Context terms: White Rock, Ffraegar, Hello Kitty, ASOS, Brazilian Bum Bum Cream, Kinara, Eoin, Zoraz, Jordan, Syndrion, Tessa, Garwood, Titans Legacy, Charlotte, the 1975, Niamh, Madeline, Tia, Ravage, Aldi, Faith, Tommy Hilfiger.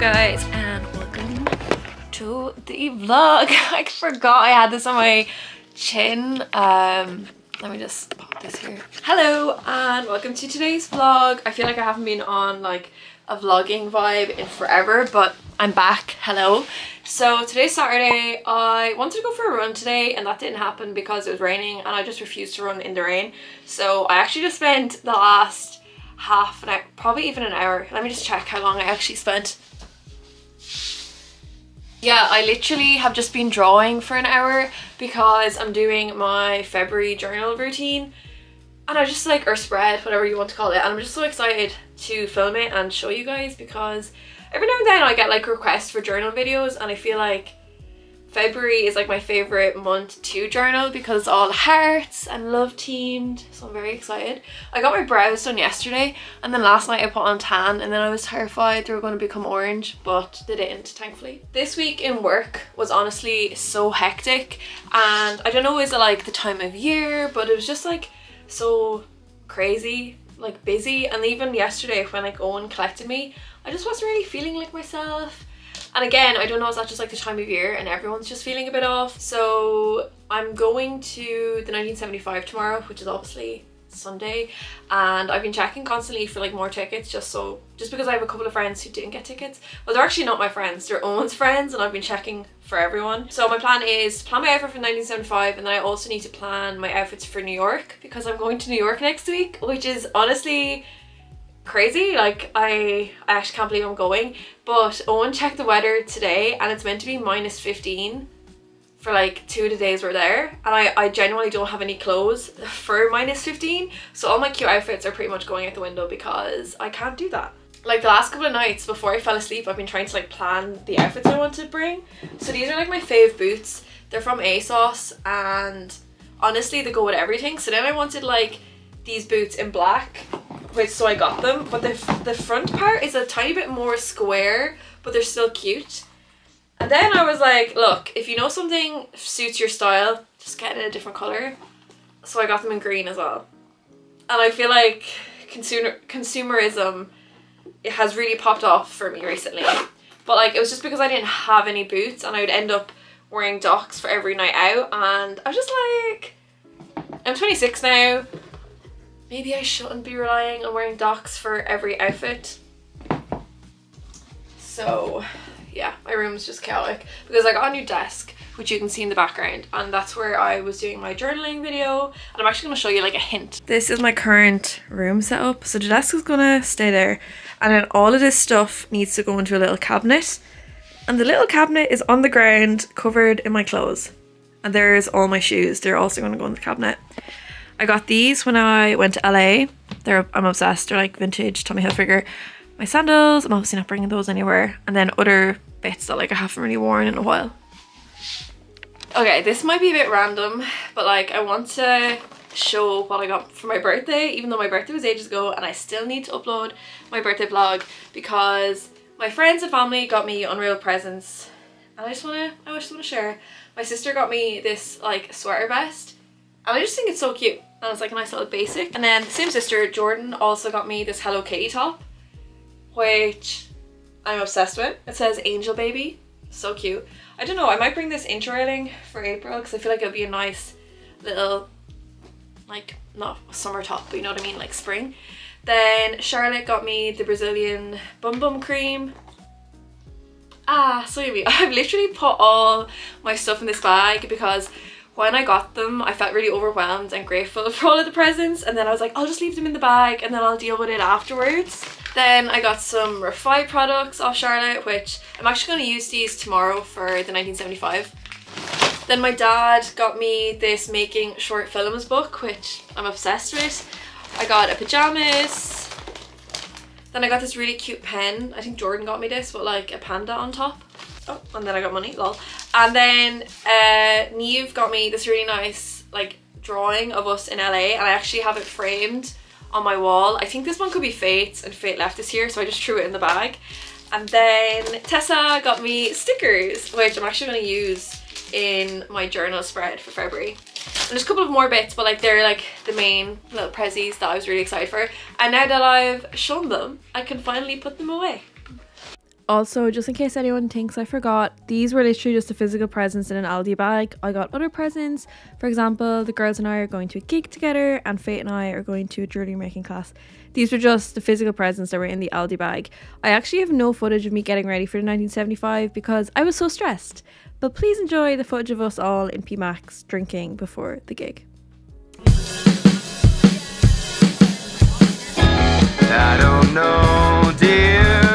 guys, and welcome to the vlog. I forgot I had this on my chin. Let me just pop this here. Hello and welcome to today's vlog. I feel like I haven't been on like a vlogging vibe in forever, but I'm back. Hello. So today's Saturday. I wanted to go for a run today and that didn't happen because it was raining and I just refused to run in the rain. So I actually just spent the last half an hour, probably even an hour. Let me just check how long I actually spent. Yeah, I literally have just been drawing for an hour because I'm doing my February journal routine and I just like, or spread, whatever you want to call it, and I'm just so excited to film it and show you guys because every now and then I get like requests for journal videos and I feel like February is like my favorite month to journal because all hearts and love teamed, so I'm very excited. I got my brows done yesterday and then last night I put on tan and then I was terrified they were going to become orange, but they didn't, thankfully. This week in work was honestly so hectic and I don't know, is it like the time of year, but it was just like so crazy, like busy, and even yesterday when like Eoin collected me I just wasn't really feeling like myself. And again, I don't know, is that just like the time of year and everyone's just feeling a bit off? So I'm going to the 1975 tomorrow, which is obviously Sunday, and I've been checking constantly for like more tickets just because I have a couple of friends who didn't get tickets. Well, they're actually not my friends, they're Eoin's friends, and I've been checking for everyone. So my plan is to plan my outfit for 1975 and then I also need to plan my outfits for New York because I'm going to New York next week, which is honestly crazy. Like I actually can't believe I'm going, but Eoin checked the weather today and it's meant to be minus 15 for like 2 of the days we're there, and I genuinely don't have any clothes for minus 15, so all my cute outfits are pretty much going out the window because I can't do that. Like the last couple of nights before I fell asleep I've been trying to like plan the outfits I want to bring. So these are like my fave boots, they're from ASOS and honestly they go with everything. So then I wanted like these boots in black, which so I got them, but the front part is a tiny bit more square, but they're still cute. And then I was like, look, if you know something suits your style, just get it in a different colour. So I got them in green as well. And I feel like consumerism, it has really popped off for me recently. But like, it was just because I didn't have any boots and I would end up wearing Docs for every night out. And I was just like, I'm 26 now. Maybe I shouldn't be relying on wearing Docs for every outfit. So yeah, my room's just chaotic because I got a new desk, which you can see in the background, and that's where I was doing my journaling video, and I'm actually going to show you like a hint. This is my current room setup. So the desk is going to stay there, and then all of this stuff needs to go into a little cabinet, and the little cabinet is on the ground covered in my clothes, and there's all my shoes. They're also going to go in the cabinet. I got these when I went to LA. I'm obsessed. They're like vintage Tommy Hilfiger. My sandals, I'm obviously not bringing those anywhere. And then other bits that like I haven't really worn in a while. Okay, this might be a bit random, but like I want to show what I got for my birthday, even though my birthday was ages ago and I still need to upload my birthday vlog because my friends and family got me unreal presents. And I just wanna share. My sister got me this like sweater vest and I just think it's so cute. And it's like a nice little basic. And then the same sister, Jordan, also got me this Hello Kitty top, which I'm obsessed with. It says Angel Baby. So cute. I don't know, I might bring this interrailing for April because I feel like it'll be a nice little, like, not a summer top, but you know what I mean, like spring. Then Charlotte got me the Brazilian Bum Bum Cream. Ah, so yummy. I've literally put all my stuff in this bag because when I got them, I felt really overwhelmed and grateful for all of the presents, and then I was like, I'll just leave them in the bag and then I'll deal with it afterwards. Then I got some Refi products off Charlotte, which I'm actually going to use these tomorrow for the 1975. Then my dad got me this Making Short Films book, which I'm obsessed with. I got a pajamas. Then I got this really cute pen. I think Jordan got me this, but like a panda on top. Oh, and then I got money, lol. And then Niamh got me this really nice like drawing of us in LA, and I actually have it framed on my wall. I think this one could be Fate's, and Fate left this here, so I just threw it in the bag. And then Tessa got me stickers, which I'm actually going to use in my journal spread for February. And there's a couple of more bits, but like they're like the main little prezzies that I was really excited for. And now that I've shown them, I can finally put them away. Also, just in case anyone thinks I forgot, these were literally just the physical presents in an Aldi bag. I got other presents. For example, the girls and I are going to a gig together and Faith and I are going to a jewellery making class. These were just the physical presents that were in the Aldi bag. I actually have no footage of me getting ready for the 1975 because I was so stressed. But please enjoy the footage of us all in P Max drinking before the gig. I don't know, dear.